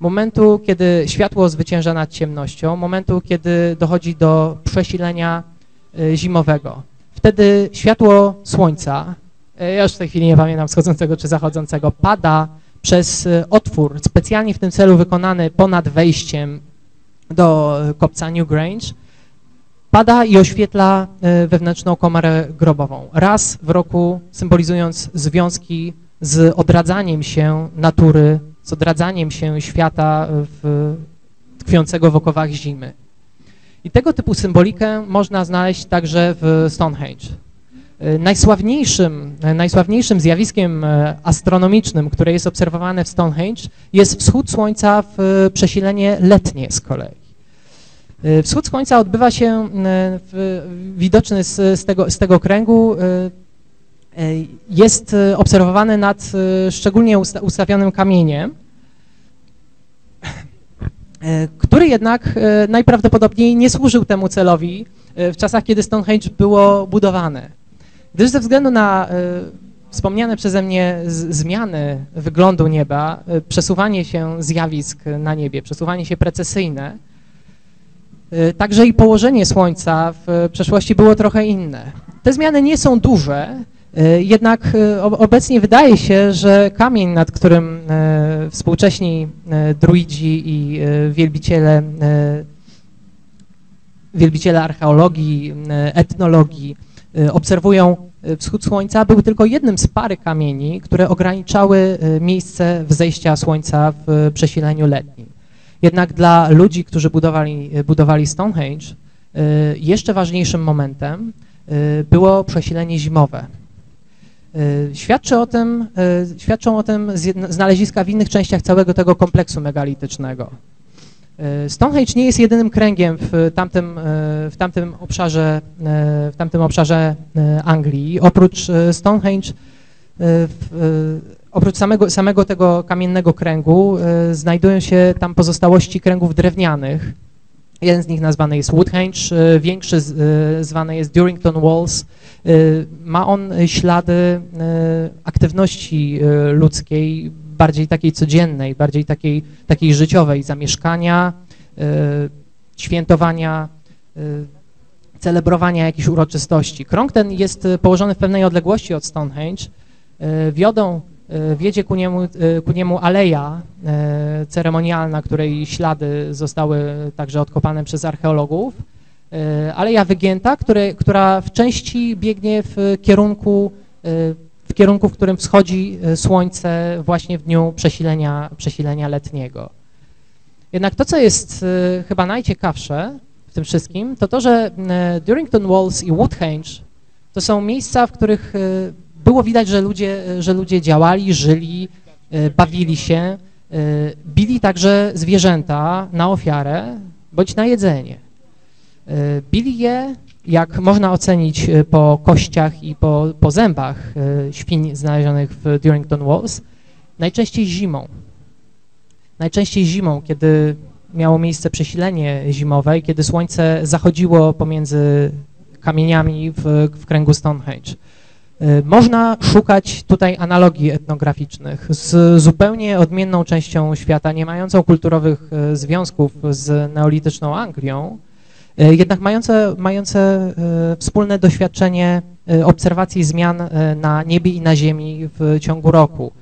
momentu, kiedy światło zwycięża nad ciemnością, momentu, kiedy dochodzi do przesilenia zimowego. Wtedy światło słońca, ja już w tej chwili nie pamiętam wschodzącego czy zachodzącego, pada przez otwór specjalnie w tym celu wykonany ponad wejściem do kopca Newgrange, pada i oświetla wewnętrzną komorę grobową. Raz w roku, symbolizując związki z odradzaniem się natury, z odradzaniem się świata tkwiącego w okowach zimy. I tego typu symbolikę można znaleźć także w Stonehenge. Najsławniejszym zjawiskiem astronomicznym, które jest obserwowane w Stonehenge, jest wschód słońca w przesilenie letnie z kolei. Wschód słońca odbywa się, widoczny z tego kręgu, jest obserwowany nad szczególnie ustawionym kamieniem, który jednak najprawdopodobniej nie służył temu celowi w czasach, kiedy Stonehenge było budowane. Gdyż ze względu na wspomniane przeze mnie zmiany wyglądu nieba, przesuwanie się zjawisk na niebie, przesuwanie się precesyjne, także i położenie Słońca w przeszłości było trochę inne. Te zmiany nie są duże, jednak obecnie wydaje się, że kamień, nad którym współcześni druidzi i wielbiciele archeologii, etnologii obserwują wschód słońca, był tylko jednym z pary kamieni, które ograniczały miejsce wzejścia słońca w przesileniu letnim. Jednak dla ludzi, którzy budowali Stonehenge, jeszcze ważniejszym momentem było przesilenie zimowe. Świadczą o tym znaleziska w innych częściach całego tego kompleksu megalitycznego. Stonehenge nie jest jedynym kręgiem w tamtym obszarze Anglii. Oprócz Stonehenge, oprócz samego tego kamiennego kręgu, znajdują się tam pozostałości kręgów drewnianych. Jeden z nich nazwany jest Woodhenge, większy zwany jest Durrington Walls. Ma on ślady aktywności ludzkiej, bardziej takiej codziennej, bardziej takiej życiowej, zamieszkania, świętowania, celebrowania jakichś uroczystości. Krąg ten jest położony w pewnej odległości od Stonehenge. Wiedzie ku niemu aleja ceremonialna, której ślady zostały także odkopane przez archeologów. Aleja wygięta, która w części biegnie w kierunku, w którym wschodzi słońce właśnie w dniu przesilenia letniego. Jednak to, co jest chyba najciekawsze w tym wszystkim, to to, że Durrington Walls i Woodhenge to są miejsca, w których było widać, że ludzie działali, żyli, bawili się, bili także zwierzęta na ofiarę bądź na jedzenie. Bili je, jak można ocenić po kościach i po zębach świń znalezionych w Durrington Walls, najczęściej zimą. Najczęściej zimą, kiedy miało miejsce przesilenie zimowe i kiedy słońce zachodziło pomiędzy kamieniami w kręgu Stonehenge. Można szukać tutaj analogii etnograficznych z zupełnie odmienną częścią świata, nie mającą kulturowych związków z neolityczną Anglią, jednak mające wspólne doświadczenie obserwacji zmian na niebie i na ziemi w ciągu roku.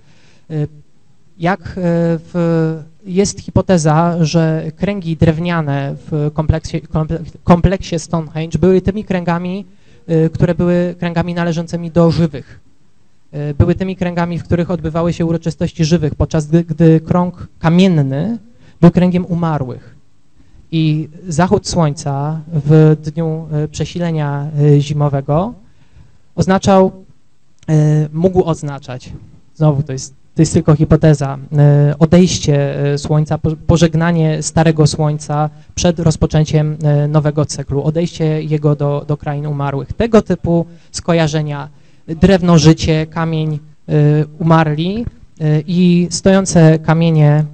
Jest hipoteza, że kręgi drewniane w kompleksie Stonehenge były tymi kręgami, które były kręgami należącymi do żywych. Były tymi kręgami, w których odbywały się uroczystości żywych, podczas gdy krąg kamienny był kręgiem umarłych. I zachód słońca w dniu przesilenia zimowego mógł oznaczać, znowu to jest tylko hipoteza, odejście słońca, pożegnanie starego słońca przed rozpoczęciem nowego cyklu, odejście jego do krain umarłych. Tego typu skojarzenia, drewno, życie, kamień, umarli i stojące kamienie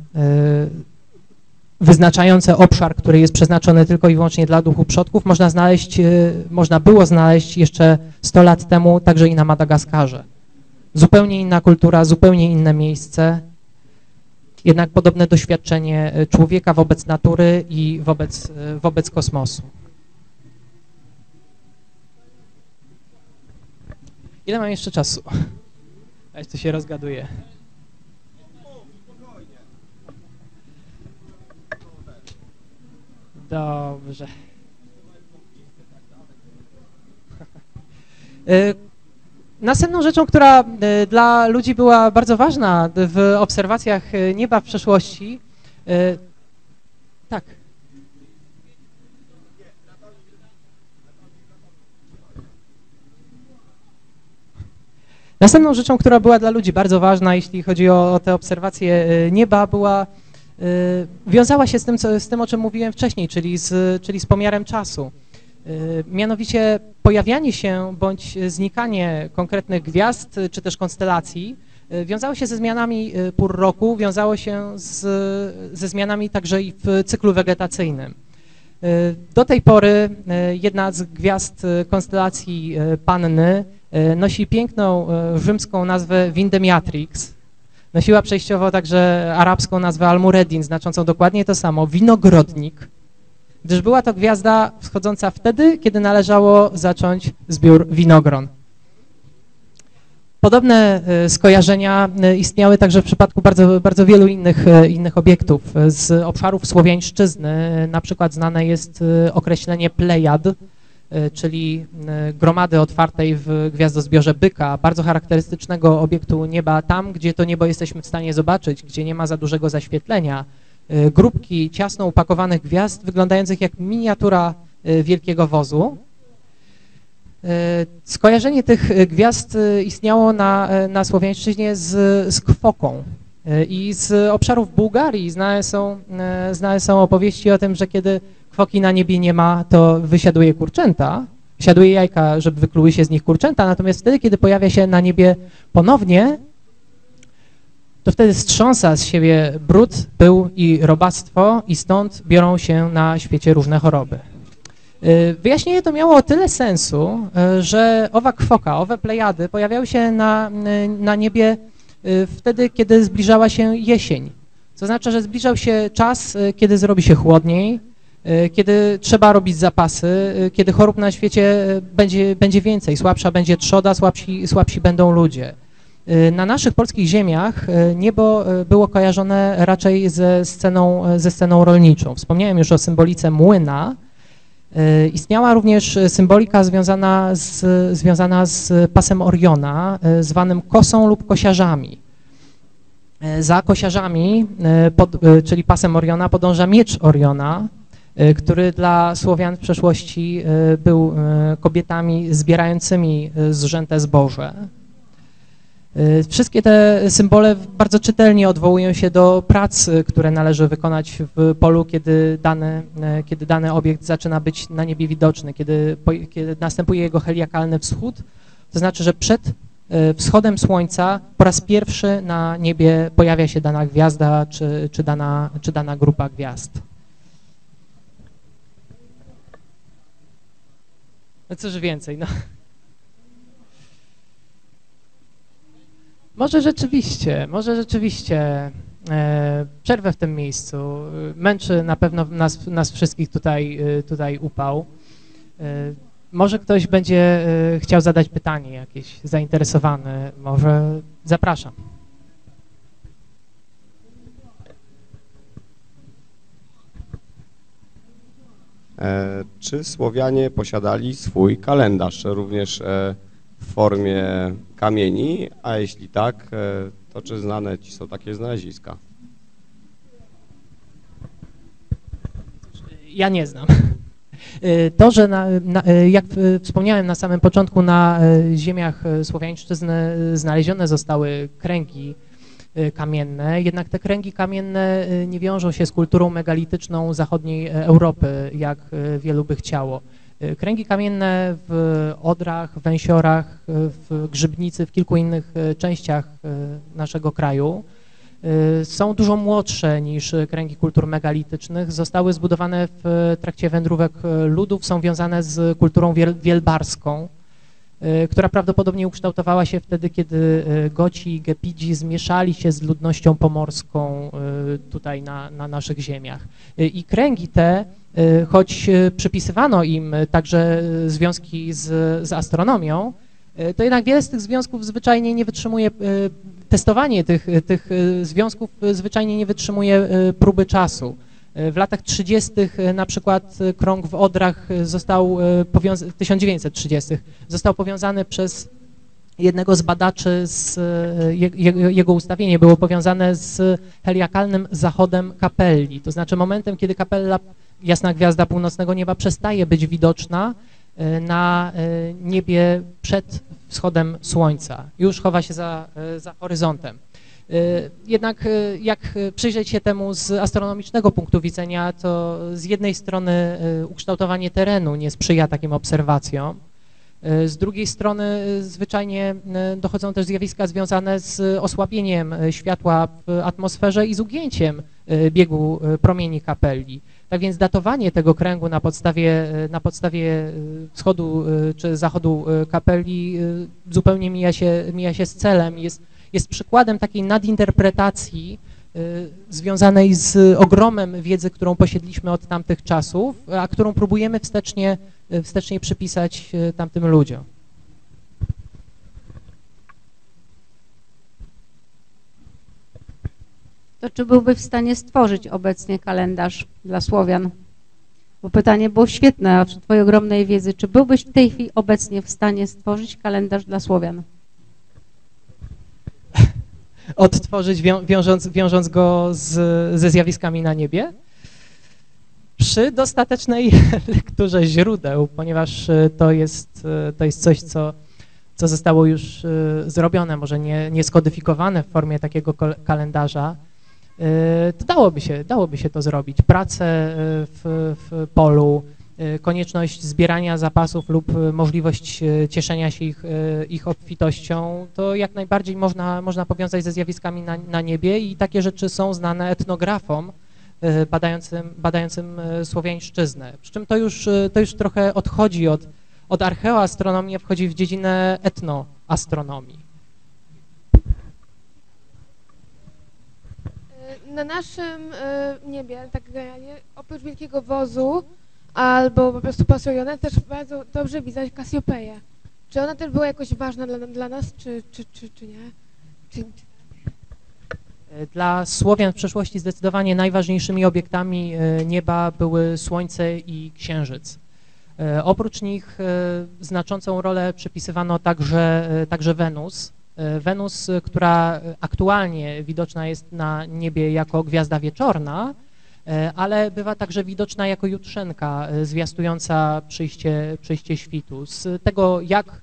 wyznaczające obszar, który jest przeznaczony tylko i wyłącznie dla duchów przodków, można było znaleźć jeszcze 100 lat temu także i na Madagaskarze. Zupełnie inna kultura, zupełnie inne miejsce, jednak podobne doświadczenie człowieka wobec natury i wobec kosmosu. Ile mam jeszcze czasu? A jeszcze się rozgaduję. Dobrze. Następną rzeczą, która dla ludzi była bardzo ważna w obserwacjach nieba w przeszłości, tak. Następną rzeczą, która była dla ludzi bardzo ważna, jeśli chodzi o te obserwacje nieba, wiązała się z tym, o czym mówiłem wcześniej, czyli z pomiarem czasu. Mianowicie pojawianie się bądź znikanie konkretnych gwiazd czy też konstelacji wiązało się ze zmianami pór roku, wiązało się ze zmianami także i w cyklu wegetacyjnym. Do tej pory jedna z gwiazd konstelacji Panny nosi piękną rzymską nazwę Vindemiatrix. Nosiła przejściowo także arabską nazwę Al-Mureddin, znaczącą dokładnie to samo, winogrodnik, gdyż była to gwiazda wschodząca wtedy, kiedy należało zacząć zbiór winogron. Podobne skojarzenia istniały także w przypadku bardzo wielu innych obiektów. Z obszarów słowiańszczyzny na przykład znane jest określenie plejad, czyli gromady otwartej w gwiazdozbiorze Byka, bardzo charakterystycznego obiektu nieba, tam gdzie to niebo jesteśmy w stanie zobaczyć, gdzie nie ma za dużego zaświetlenia. Grupki ciasno upakowanych gwiazd wyglądających jak miniatura wielkiego wozu. Skojarzenie tych gwiazd istniało na Słowiańszczyźnie z kwoką. I z obszarów Bułgarii znane są opowieści o tym, że kiedy kwoki na niebie nie ma, to wysiaduje kurczęta, siaduje jajka, żeby wykluły się z nich kurczęta, natomiast wtedy, kiedy pojawia się na niebie ponownie, to wtedy strząsa z siebie brud, pył i robactwo i stąd biorą się na świecie różne choroby. Wyjaśnienie to miało o tyle sensu, że owa kwoka, owe plejady pojawiały się na niebie wtedy, kiedy zbliżała się jesień. To oznacza, że zbliżał się czas, kiedy zrobi się chłodniej, kiedy trzeba robić zapasy, kiedy chorób na świecie będzie więcej, słabsza będzie trzoda, słabsi będą ludzie. Na naszych polskich ziemiach niebo było kojarzone raczej ze sceną rolniczą. Wspomniałem już o symbolice młyna. Istniała również symbolika związana z pasem Oriona, zwanym kosą lub kosiarzami. Za kosiarzami, czyli pasem Oriona, podąża miecz Oriona, który dla Słowian w przeszłości był kobietami zbierającymi zrzęte zboże. Wszystkie te symbole bardzo czytelnie odwołują się do prac, które należy wykonać w polu, kiedy dany obiekt zaczyna być na niebie widoczny, kiedy następuje jego heliakalny wschód, to znaczy, że przed wschodem słońca po raz pierwszy na niebie pojawia się dana gwiazda czy dana grupa gwiazd. No cóż więcej, no. Może rzeczywiście przerwę w tym miejscu. Męczy na pewno nas wszystkich tutaj upał. Może ktoś będzie chciał zadać pytanie jakieś, zainteresowany, może zapraszam. Czy Słowianie posiadali swój kalendarz również w formie kamieni, a jeśli tak, to czy znane ci są takie znaleziska? Ja nie znam. To, że jak wspomniałem na samym początku, na ziemiach słowiańszczyzny znalezione zostały kręgi kamienne, jednak te kręgi kamienne nie wiążą się z kulturą megalityczną zachodniej Europy, jak wielu by chciało. Kręgi kamienne w Odrach, Węsiorach, w Grzybnicy, w kilku innych częściach naszego kraju są dużo młodsze niż kręgi kultur megalitycznych. Zostały zbudowane w trakcie wędrówek ludów, są wiązane z kulturą wielbarską, która prawdopodobnie ukształtowała się wtedy, kiedy Goci i Gepidzi zmieszali się z ludnością pomorską tutaj na naszych ziemiach. I kręgi te, choć przypisywano im także związki z astronomią, to jednak wiele z tych związków zwyczajnie nie wytrzymuje, testowanie tych związków zwyczajnie nie wytrzymuje próby czasu. W latach 30. na przykład krąg w Odrach został powiązany, 1930 został powiązany przez jednego z badaczy, jego ustawienie było powiązane z heliakalnym zachodem kapelli, to znaczy momentem, kiedy kapella, jasna gwiazda północnego nieba, przestaje być widoczna na niebie przed wschodem słońca, już chowa się za horyzontem. Jednak jak przyjrzeć się temu z astronomicznego punktu widzenia, to z jednej strony ukształtowanie terenu nie sprzyja takim obserwacjom, z drugiej strony zwyczajnie dochodzą też zjawiska związane z osłabieniem światła w atmosferze i z ugięciem biegu promieni kapeli. Tak więc datowanie tego kręgu na podstawie wschodu czy zachodu kapeli zupełnie mija się z celem, jest przykładem takiej nadinterpretacji związanej z ogromem wiedzy, którą posiedliśmy od tamtych czasów, a którą próbujemy wstecznie przypisać tamtym ludziom. To czy byłby w stanie stworzyć obecnie kalendarz dla Słowian? Bo pytanie było świetne, a przy twojej ogromnej wiedzy, czy byłbyś w tej chwili obecnie w stanie stworzyć kalendarz dla Słowian? Odtworzyć, wiążąc go ze zjawiskami na niebie? Przy dostatecznej lekturze źródeł, ponieważ to jest coś, co co zostało już zrobione, może nie skodyfikowane w formie takiego kalendarza, to dałoby się to zrobić. Prace w polu, konieczność zbierania zapasów lub możliwość cieszenia się ich obfitością, to jak najbardziej można powiązać ze zjawiskami na niebie i takie rzeczy są znane etnografom badającym słowiańszczyznę. Przy czym to już trochę odchodzi od archeoastronomii, a wchodzi w dziedzinę etnoastronomii. Na naszym niebie, tak generalnie, oprócz wielkiego wozu albo po prostu Pasjoniona, też bardzo dobrze widać Kasjopeję. Czy ona też była jakoś ważna dla nas, czy nie? Dla Słowian w przeszłości zdecydowanie najważniejszymi obiektami nieba były Słońce i Księżyc. Oprócz nich znaczącą rolę przypisywano także Wenus. Wenus, która aktualnie widoczna jest na niebie jako gwiazda wieczorna, ale bywa także widoczna jako jutrzenka zwiastująca przyjście świtu. Z tego, jak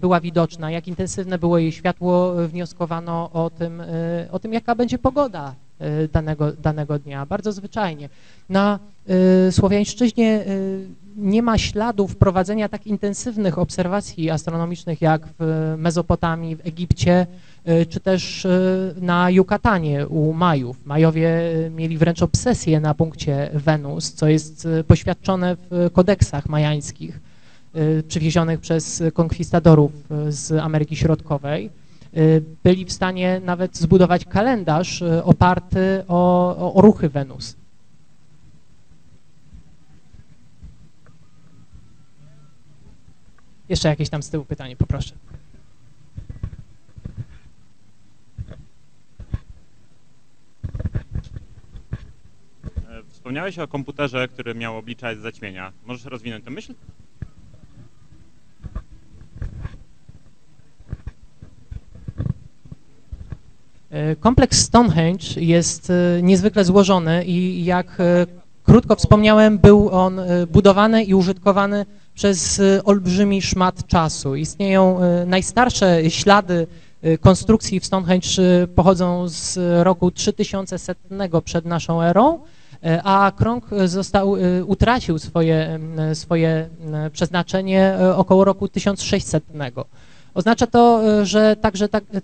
była widoczna, jak intensywne było jej światło, wnioskowano o tym, jaka będzie pogoda danego dnia, bardzo zwyczajnie. Na Słowiańszczyźnie nie ma śladów prowadzenia tak intensywnych obserwacji astronomicznych jak w Mezopotamii, w Egipcie, czy też na Jukatanie u Majów. Majowie mieli wręcz obsesję na punkcie Wenus, co jest poświadczone w kodeksach majańskich przywiezionych przez konkwistadorów z Ameryki Środkowej. Byli w stanie nawet zbudować kalendarz oparty o ruchy Wenus. Jeszcze jakieś tam z tyłu pytanie, poproszę. Wspomniałeś o komputerze, który miał obliczać zaćmienia. Możesz rozwinąć tę myśl? Kompleks Stonehenge jest niezwykle złożony i jak krótko wspomniałem, był on budowany i użytkowany przez olbrzymi szmat czasu. Istnieją najstarsze ślady konstrukcji w Stonehenge, pochodzą z roku 3100 przed naszą erą, a krąg utracił swoje przeznaczenie około roku 1600. Oznacza to, że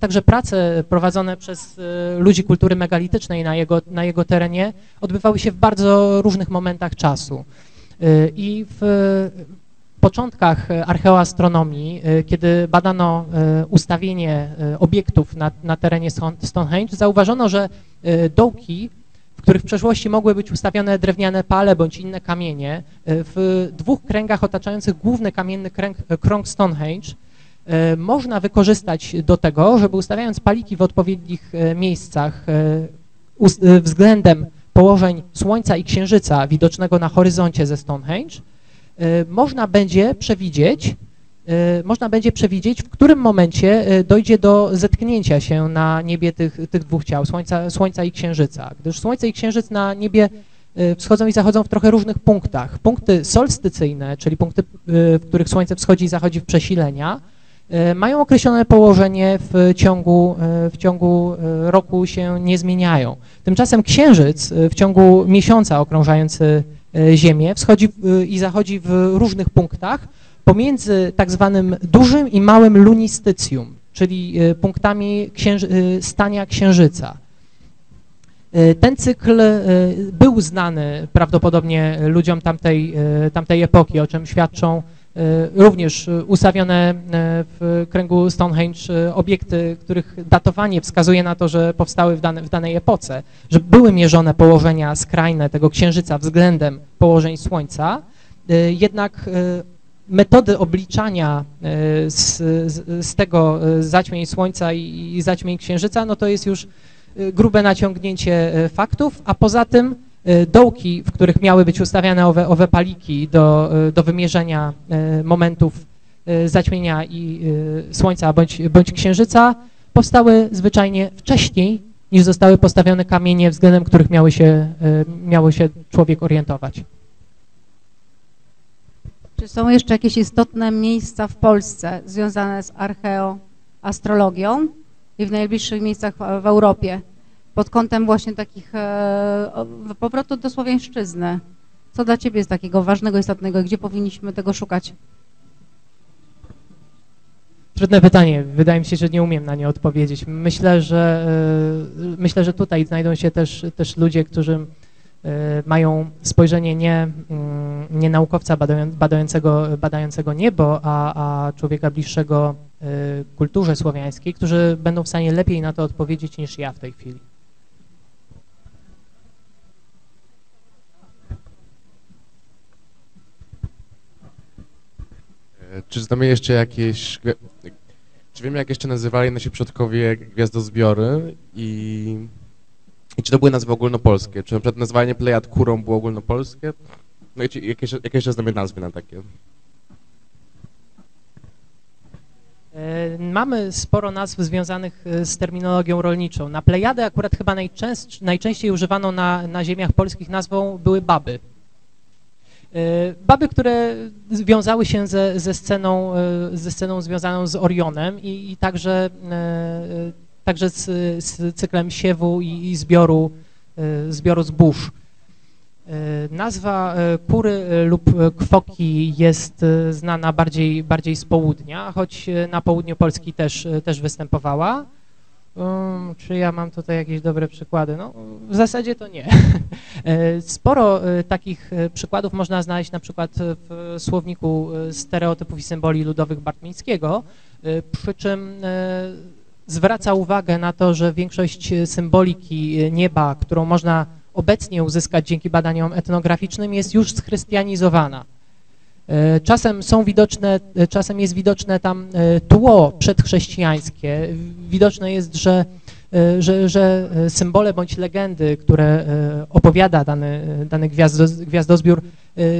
także prace prowadzone przez ludzi kultury megalitycznej na jego terenie odbywały się w bardzo różnych momentach czasu. I w początkach archeoastronomii, kiedy badano ustawienie obiektów na terenie Stonehenge, zauważono, że dołki, w których w przeszłości mogły być ustawione drewniane pale bądź inne kamienie, w dwóch kręgach otaczających główny kamienny krąg Stonehenge, można wykorzystać do tego, żeby ustawiając paliki w odpowiednich miejscach względem położeń Słońca i Księżyca widocznego na horyzoncie ze Stonehenge, można będzie przewidzieć, w którym momencie dojdzie do zetknięcia się na niebie tych dwóch ciał, Słońca i Księżyca, gdyż Słońce i Księżyc na niebie wschodzą i zachodzą w trochę różnych punktach. Punkty solstycyjne, czyli punkty, w których Słońce wschodzi i zachodzi w przesilenia, mają określone położenie w ciągu roku się nie zmieniają. Tymczasem Księżyc w ciągu miesiąca okrążający Ziemię wschodzi i zachodzi w różnych punktach pomiędzy tak zwanym dużym i małym lunistycjum, czyli punktami stania Księżyca. Ten cykl był znany prawdopodobnie ludziom tamtej epoki, o czym świadczą również ustawione w kręgu Stonehenge obiekty, których datowanie wskazuje na to, że powstały w danej epoce, że były mierzone położenia skrajne tego Księżyca względem położeń Słońca, jednak metody obliczania z tego zaćmień Słońca i zaćmień Księżyca, no to jest już grube naciągnięcie faktów, a poza tym dołki, w których miały być ustawiane owe paliki do wymierzenia momentów zaćmienia i Słońca bądź Księżyca, powstały zwyczajnie wcześniej, niż zostały postawione kamienie, względem których miało się człowiek orientować. Czy są jeszcze jakieś istotne miejsca w Polsce związane z archeoastrologią i w najbliższych miejscach w Europie pod kątem właśnie takich powrotu do słowiańszczyzny? Co dla Ciebie jest takiego ważnego, istotnego i gdzie powinniśmy tego szukać? Trudne pytanie. Wydaje mi się, że nie umiem na nie odpowiedzieć. Myślę, że tutaj znajdą się też ludzie, którzy mają spojrzenie nie naukowca badającego niebo, a człowieka bliższego kulturze słowiańskiej, którzy będą w stanie lepiej na to odpowiedzieć niż ja w tej chwili. Czy znamy jeszcze jakieś... Czy wiemy, jak jeszcze nazywali nasi przodkowie gwiazdozbiory i czy to były nazwy ogólnopolskie? Czy na przykład nazwanie Plejad kurą było ogólnopolskie? No i czy jakieś znamy nazwy na takie? Mamy sporo nazw związanych z terminologią rolniczą. Na Plejadę akurat chyba najczęściej używano na ziemiach polskich nazwą były baby. Baby, które wiązały się ze sceną związaną z Orionem i także z cyklem siewu i zbioru zbóż. Nazwa kury lub kwoki jest znana bardziej z południa, choć na południu Polski też występowała. Czy ja mam tutaj jakieś dobre przykłady? No, w zasadzie to nie. Sporo takich przykładów można znaleźć na przykład w słowniku stereotypów i symboli ludowych Bartmińskiego, przy czym zwraca uwagę na to, że większość symboliki nieba, którą można obecnie uzyskać dzięki badaniom etnograficznym, jest już schrystianizowana. Czasem jest widoczne tam tło przedchrześcijańskie. Widoczne jest, że symbole bądź legendy, które opowiada dany gwiazdozbiór,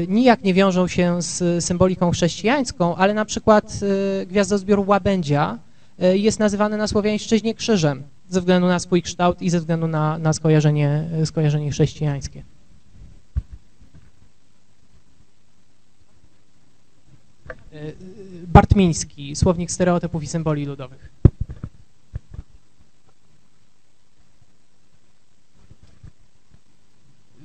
nijak nie wiążą się z symboliką chrześcijańską, ale na przykład gwiazdozbiór łabędzia jest nazywany na słowiańszczyźnie krzyżem ze względu na swój kształt i ze względu na skojarzenie chrześcijańskie. Bartmiński, słownik stereotypów i symboli ludowych.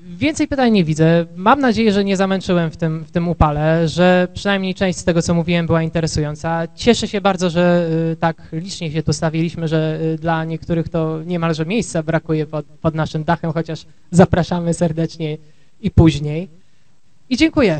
Więcej pytań nie widzę. Mam nadzieję, że nie zamęczyłem w tym upale, że przynajmniej część z tego, co mówiłem, była interesująca. Cieszę się bardzo, że tak licznie się tu stawiliśmy, że dla niektórych to niemalże miejsca brakuje pod naszym dachem, chociaż zapraszamy serdecznie i później. I dziękuję.